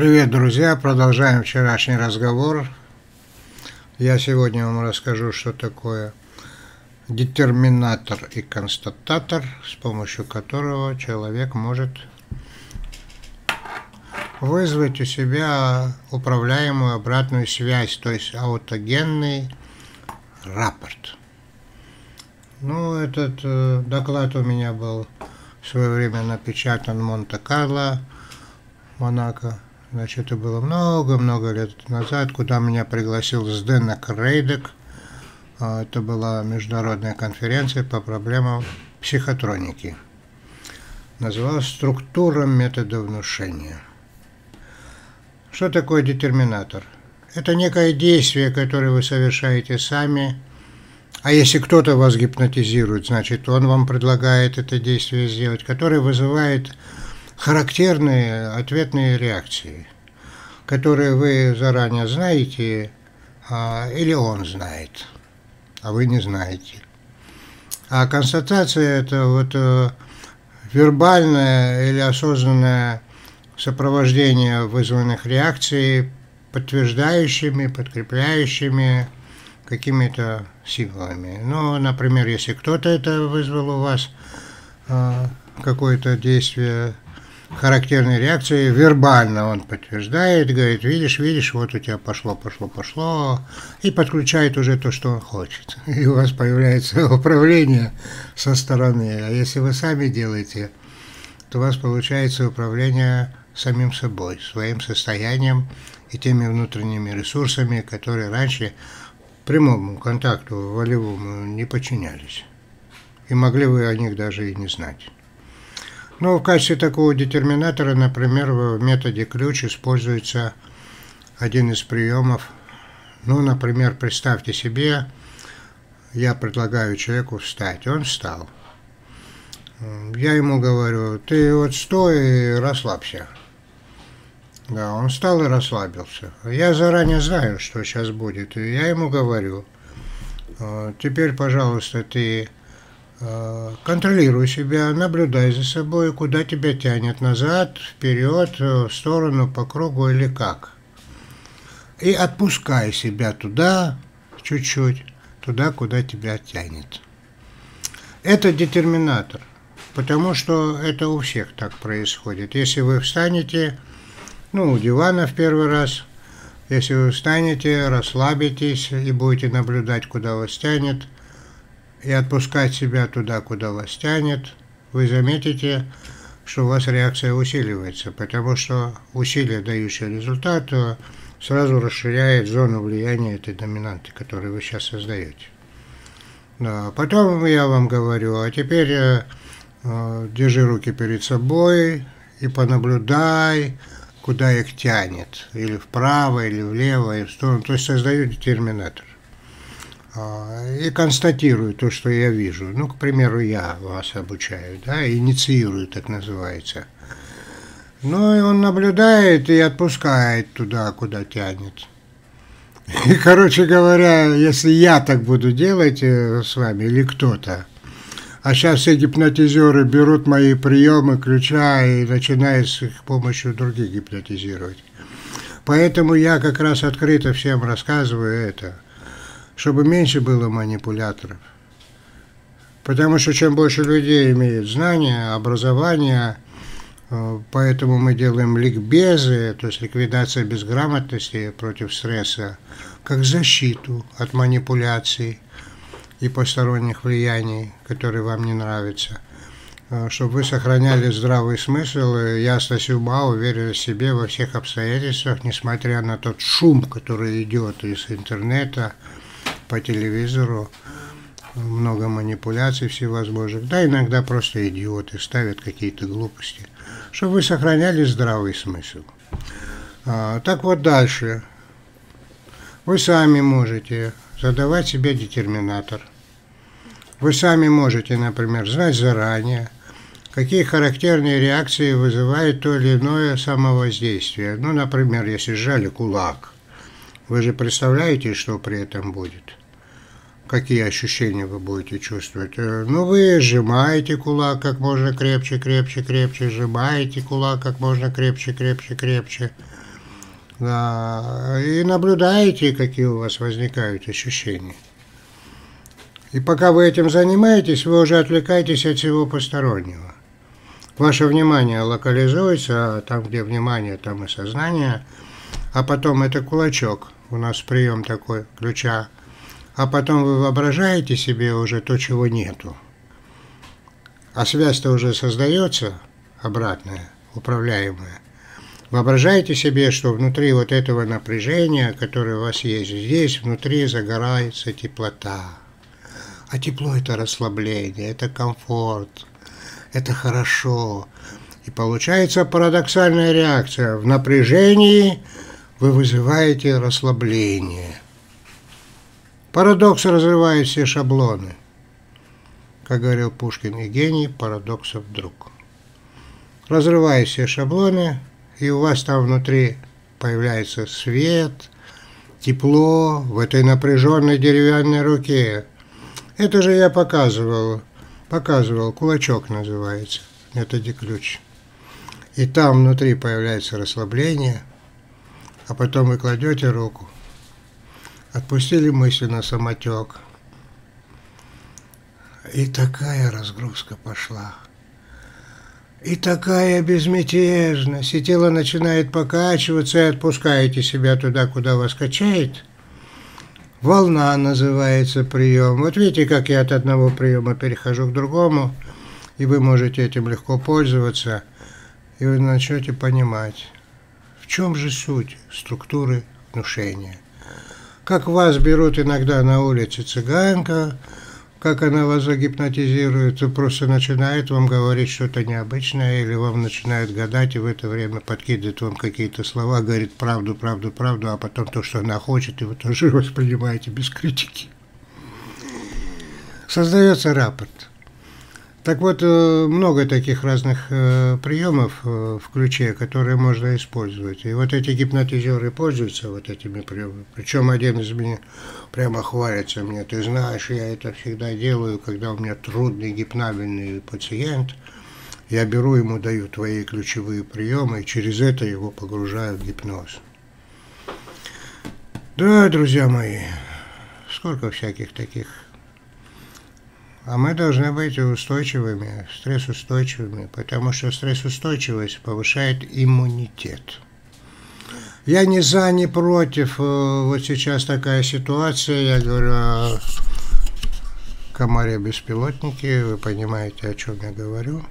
Привет, друзья! Продолжаем вчерашний разговор. Я сегодня вам расскажу, что такое детерминатор и констататор, с помощью которого человек может вызвать у себя управляемую обратную связь, то есть аутогенный рапорт. Ну, этот доклад у меня был в свое время напечатан в Монте-Карло, Монако. Значит, это было много-много лет назад, куда меня пригласил Зденек Крейдек. Это была международная конференция по проблемам психотроники. Называлась «Структура метода внушения». Что такое детерминатор? Это некое действие, которое вы совершаете сами. А если кто-то вас гипнотизирует, значит, он вам предлагает это действие сделать, которое вызывает характерные ответные реакции, которые вы заранее знаете, или он знает, а вы не знаете. А констатация – это вот вербальное или осознанное сопровождение вызванных реакций подтверждающими, подкрепляющими какими-то символами. Ну, например, если кто-то это вызвал у вас, какое-то действие, характерной реакции, вербально он подтверждает, говорит, видишь, вот у тебя пошло, и подключает уже то, что он хочет. И у вас появляется управление со стороны. А если вы сами делаете, то у вас получается управление самим собой, своим состоянием и теми внутренними ресурсами, которые раньше прямому контакту волевому не подчинялись. И могли вы о них даже и не знать. Но в качестве такого детерминатора, например, в методе Ключ используется один из приемов. Ну, например, представьте себе, я предлагаю человеку встать. Он встал. Я ему говорю, ты вот стой и расслабься. Да, он встал и расслабился. Я заранее знаю, что сейчас будет. И я ему говорю, теперь, пожалуйста, ты контролируй себя, наблюдай за собой, куда тебя тянет, назад, вперед, в сторону, по кругу или как. И отпускай себя туда, чуть-чуть, туда, куда тебя тянет. Это детерминатор, потому что это у всех так происходит. Если вы встанете, ну, у дивана в первый раз, если вы встанете, расслабитесь и будете наблюдать, куда вас тянет, и отпускать себя туда, куда вас тянет, вы заметите, что у вас реакция усиливается, потому что усилие, дающее результат, сразу расширяет зону влияния этой доминанты, которую вы сейчас создаете. Да. Потом я вам говорю, а теперь держи руки перед собой и понаблюдай, куда их тянет, или вправо, или влево, или в сторону, то есть создаю детерминатор. И констатирую то, что я вижу. Ну, к примеру, я вас обучаю, да, инициирую, так называется. Ну, и он наблюдает и отпускает туда, куда тянет. И, короче говоря, если я так буду делать с вами или кто-то, а сейчас все гипнотизеры берут мои приемы Ключа и начинают с их помощью других гипнотизировать. Поэтому я как раз открыто всем рассказываю это, чтобы меньше было манипуляторов. Потому что чем больше людей имеют знания, образование, поэтому мы делаем ликбезы, то есть ликвидация безграмотности против стресса, как защиту от манипуляций и посторонних влияний, которые вам не нравятся. Чтобы вы сохраняли здравый смысл, ясность ума, уверенность в себе во всех обстоятельствах, несмотря на тот шум, который идет из интернета, по телевизору, много манипуляций всевозможных, да, иногда просто идиоты ставят какие-то глупости, чтобы вы сохраняли здравый смысл. Так вот дальше. Вы сами можете задавать себе детерминатор. Вы сами можете, например, знать заранее, какие характерные реакции вызывает то или иное самовоздействие. Ну, например, если сжали кулак, вы же представляете, что при этом будет? какие ощущения вы будете чувствовать. Ну, вы сжимаете кулак как можно крепче, крепче, крепче, сжимаете кулак как можно крепче, крепче, крепче. Да. И наблюдаете, какие у вас возникают ощущения. И пока вы этим занимаетесь, вы уже отвлекаетесь от всего постороннего. Ваше внимание локализуется, там, где внимание, там и сознание. А потом это кулачок, у нас прием такой, ключа. А потом вы воображаете себе уже то, чего нету. А связь-то уже создается, обратная, управляемая. Воображаете себе, что внутри вот этого напряжения, которое у вас есть здесь, внутри загорается теплота. А тепло – это расслабление, это комфорт, это хорошо. И получается парадоксальная реакция. В напряжении вы вызываете расслабление. Парадокс разрывает все шаблоны. Как говорил Пушкин, и гений парадоксов друг. Разрывая все шаблоны, и у вас там внутри появляется свет, тепло в этой напряженной деревянной руке. Это же я показывал, кулачок называется, методе ключ. И там внутри появляется расслабление, а потом вы кладете руку. Отпустили мысли на самотек. И такая разгрузка пошла. И такая безмятежность. И тело начинает покачиваться, и отпускаете себя туда, куда вас качает. Волна называется прием. Вот видите, как я от одного приема перехожу к другому, и вы можете этим легко пользоваться, и вы начнете понимать, в чем же суть структуры внушения. Как вас берут иногда на улице цыганка, как она вас загипнотизирует, и просто начинает вам говорить что-то необычное, или вам начинает гадать, и в это время подкидывает вам какие-то слова, говорит правду, правду, правду, а потом то, что она хочет, и вы тоже воспринимаете без критики. Создается рапорт. Так вот, много таких разных приемов в ключе, которые можно использовать. И вот эти гипнотизеры пользуются вот этими приемами. Причем один из меня прямо хвалится мне. Ты знаешь, я это всегда делаю, когда у меня трудный гипнабельный пациент. Я беру ему, даю твои ключевые приемы, и через это его погружаю в гипноз. Да, друзья мои, сколько всяких таких. А мы должны быть устойчивыми, стрессоустойчивыми, потому что стрессоустойчивость повышает иммунитет. Я ни за, ни против. Вот сейчас такая ситуация, я говорю о комаре-беспилотнике, вы понимаете, о чем я говорю.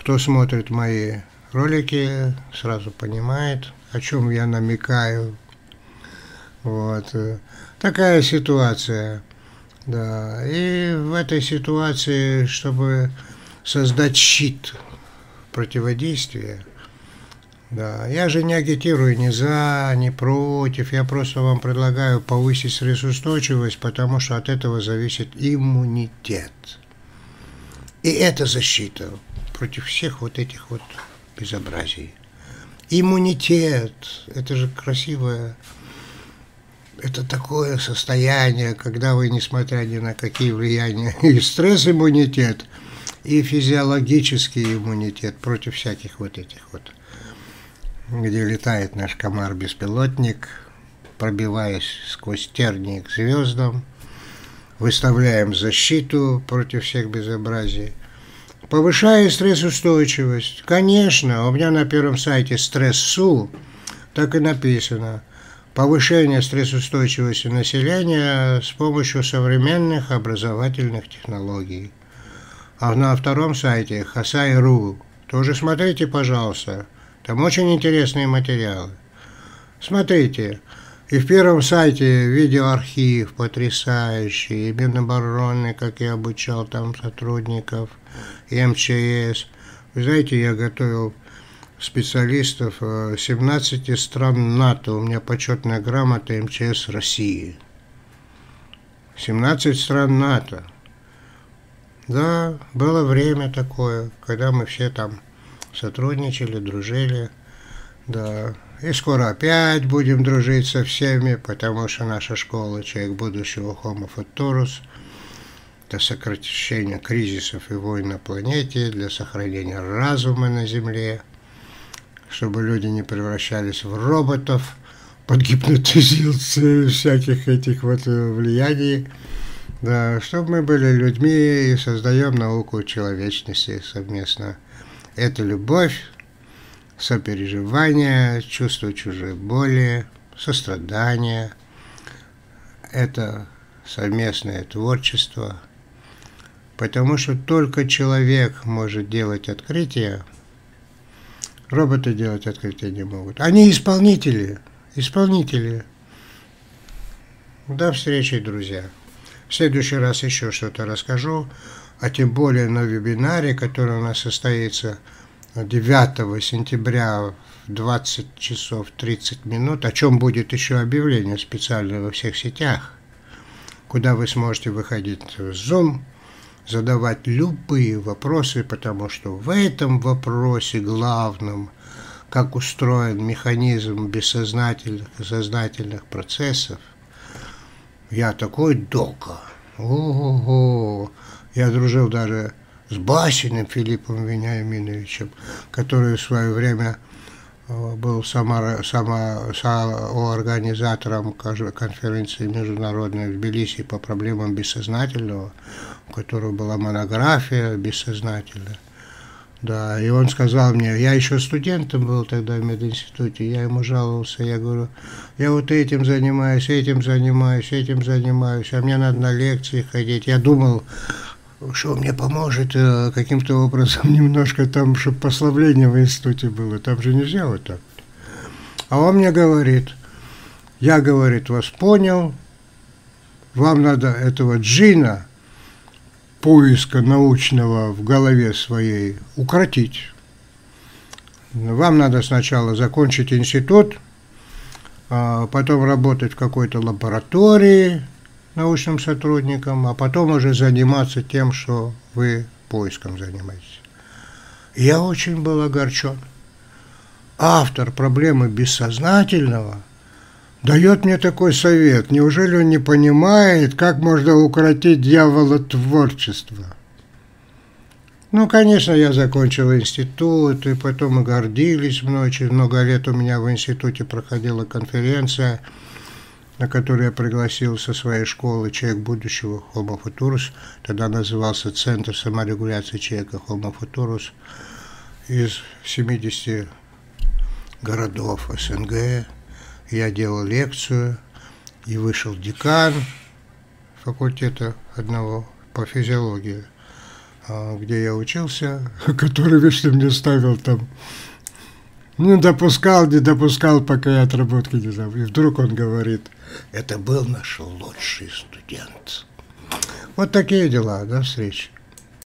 Кто смотрит мои ролики, сразу понимает, о чем я намекаю. Вот. Такая ситуация. Да, и в этой ситуации, чтобы создать щит противодействия, да, я же не агитирую ни за, ни против, я просто вам предлагаю повысить стрессоустойчивость, потому что от этого зависит иммунитет. И это защита против всех вот этих вот безобразий. Иммунитет, это же красивое... Это такое состояние, когда вы, несмотря ни на какие влияния, и стресс-иммунитет, и физиологический иммунитет против всяких вот этих вот, где летает наш комар-беспилотник, пробиваясь сквозь тернии к звездам, выставляем защиту против всех безобразий, повышая стрессоустойчивость. Конечно, у меня на первом сайте «Стрессу» так и написано. Повышение стрессоустойчивости населения с помощью современных образовательных технологий. А на втором сайте Хасай.ру тоже смотрите, пожалуйста. Там очень интересные материалы. Смотрите. И в первом сайте видеоархив потрясающий, и Минобороны, как я обучал там сотрудников, и МЧС. Вы знаете, я готовил... специалистов 17 стран НАТО. У меня почетная грамота МЧС России. 17 стран НАТО. Да, было время такое, когда мы все там сотрудничали, дружили. Да. И скоро опять будем дружить со всеми, потому что наша школа «Человек будущего» Homo futurus для сокращения кризисов и войн на планете, для сохранения разума на Земле, чтобы люди не превращались в роботов, под гипнотизацией всяких этих вот влияний, да, чтобы мы были людьми и создаем науку человечности совместно. Это любовь, сопереживание, чувство чужой боли, сострадание. Это совместное творчество. Потому что только человек может делать открытия. Роботы делать открытия не могут. Они исполнители. Исполнители. До встречи, друзья. В следующий раз еще что-то расскажу. А тем более на вебинаре, который у нас состоится 9 сентября в 20 часов 30 минут, о чем будет еще объявление специально во всех сетях, куда вы сможете выходить в Zoom, задавать любые вопросы, потому что в этом вопросе главном, как устроен механизм бессознательных и сознательных процессов, я такой дока. Ого-го! Я дружил даже с Басиным Филиппом Вениаминовичем, который в свое время был соорганизатором конференции международной в Тбилиси по проблемам бессознательного, у которого была монография бессознательная. Да, и он сказал мне, я еще студентом был тогда в мединституте, я ему жаловался, я говорю, я вот этим занимаюсь, этим занимаюсь, этим занимаюсь, а мне надо на лекции ходить. Я думал, что мне поможет каким-то образом немножко там, чтобы послабление в институте было, там же нельзя вот так. А он мне говорит, я, говорит, вас понял, вам надо этого джина, поиска научного в голове своей, укротить. Вам надо сначала закончить институт, потом работать в какой-то лаборатории, научным сотрудником, а потом уже заниматься тем, что вы поиском занимаетесь. Я очень был огорчен. Автор проблемы бессознательного дает мне такой совет. Неужели он не понимает, как можно укротить дьявола творчества? Ну, конечно, я закончил институт, и потом мы гордились мной. Через много лет у меня в институте проходила конференция, на который я пригласил со своей школы «Человек будущего» Homo futurus, тогда назывался Центр саморегуляции человека Homo futurus, из 70 городов СНГ. Я делал лекцию, и вышел декан факультета одного по физиологии, где я учился, который вечно мне ставил там... Ну, допускал, не допускал, пока я отработки не забыл. И вдруг он говорит, это был наш лучший студент. Вот такие дела. До встречи.